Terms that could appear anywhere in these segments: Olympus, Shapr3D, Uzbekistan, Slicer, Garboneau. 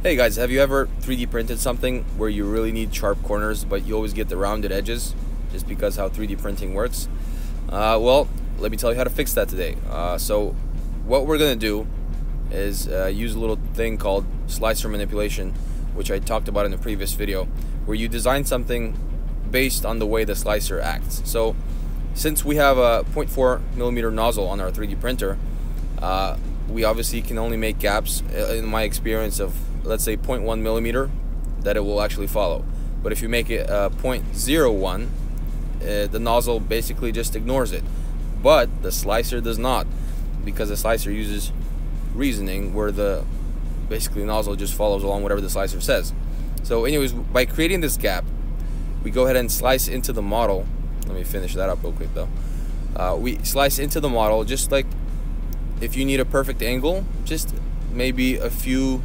Hey guys, have you ever 3D printed something where you really need sharp corners but you always get the rounded edges just because how 3D printing works? Well, let me tell you how to fix that today. So what we're gonna do is use a little thing called slicer manipulation, which I talked about in the previous video, where you design something based on the way the slicer acts. So since we have a 0.4mm nozzle on our 3D printer, we obviously can only make gaps, in my experience, of let's say 0.1mm that it will actually follow. But if you make it 0.01, the nozzle basically just ignores it, but the slicer does not, because the slicer uses reasoning where the basically nozzle just follows along whatever the slicer says. So anyways, by creating this gap, we go ahead and slice into the model. Let me finish that up real quick though. We slice into the model, just like if you need a perfect angle, just maybe a few,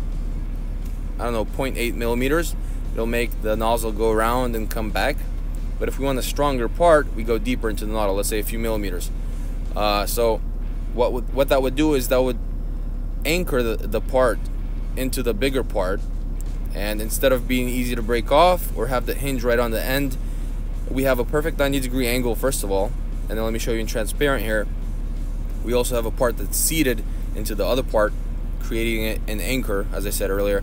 I don't know, 0.8mm, it'll make the nozzle go around and come back. But if we want a stronger part, we go deeper into the nozzle, let's say a few millimeters. So what that would do is that would anchor the part into the bigger part, and instead of being easy to break off or have the hinge right on the end, we have a perfect 90-degree angle first of all, and then let me show you in transparent here. We also have a part that's seated into the other part, creating an anchor, as I said earlier.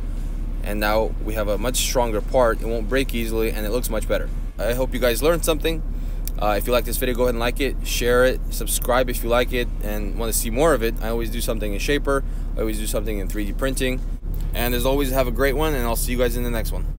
And now we have a much stronger part. It won't break easily and it looks much better. I hope you guys learned something. If you like this video, go ahead and like it, share it, subscribe if you like it and want to see more of it. I always do something in Shapr. I always do something in 3D printing. And as always, have a great one, and I'll see you guys in the next one.